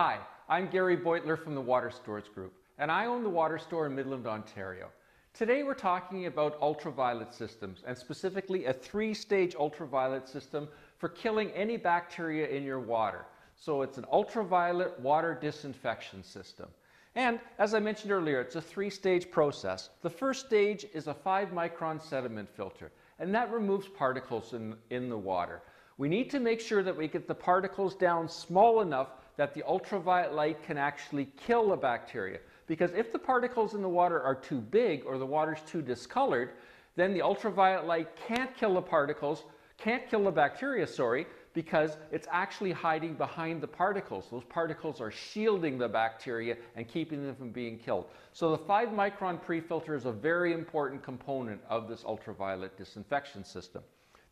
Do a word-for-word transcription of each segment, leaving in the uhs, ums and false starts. Hi, I'm Gary Beutler from The Water Stores Group, and I own The Water Store in Midland, Ontario. Today we're talking about ultraviolet systems, and specifically a three-stage ultraviolet system for killing any bacteria in your water. So it's an ultraviolet water disinfection system. And as I mentioned earlier, it's a three-stage process. The first stage is a five micron sediment filter, and that removes particles in, in the water. We need to make sure that we get the particles down small enough that the ultraviolet light can actually kill a bacteria. Because if the particles in the water are too big or the water's too discolored, then the ultraviolet light can't kill the particles, can't kill the bacteria, sorry, because it's actually hiding behind the particles. Those particles are shielding the bacteria and keeping them from being killed. So the five micron pre-filter is a very important component of this ultraviolet disinfection system.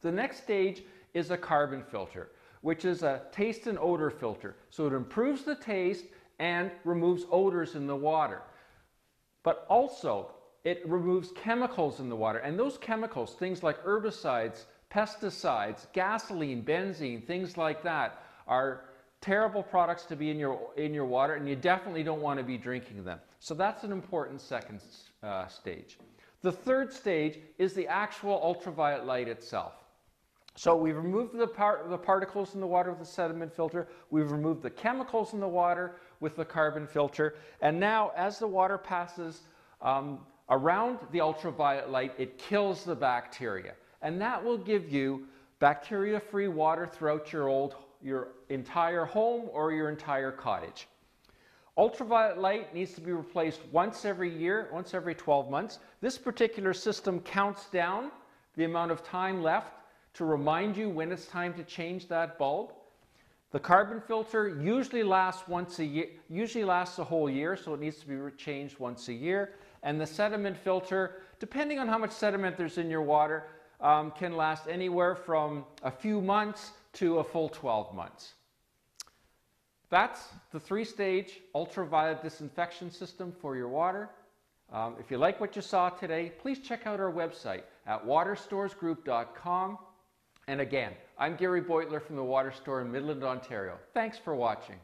The next stage is a carbon filter, which is a taste and odor filter. So it improves the taste and removes odors in the water. But also, it removes chemicals in the water. And those chemicals, things like herbicides, pesticides, gasoline, benzene, things like that, are terrible products to be in your, in your water, and you definitely don't want to be drinking them. So that's an important second uh, stage. The third stage is the actual ultraviolet light itself. So we've removed the, par the particles in the water with the sediment filter, we've removed the chemicals in the water with the carbon filter, and now as the water passes um, around the ultraviolet light, it kills the bacteria. And that will give you bacteria-free water throughout your, old, your entire home or your entire cottage. Ultraviolet light needs to be replaced once every year, once every twelve months. This particular system counts down the amount of time left to remind you when it's time to change that bulb. The carbon filter usually lasts once a year, usually lasts a whole year, so it needs to be changed once a year. And the sediment filter, depending on how much sediment there's in your water, um, can last anywhere from a few months to a full twelve months. That's the three-stage ultraviolet disinfection system for your water. Um, if you like what you saw today, please check out our website at water stores group dot com. And again, I'm Gary Beutler from The Water Store in Midland, Ontario. Thanks for watching.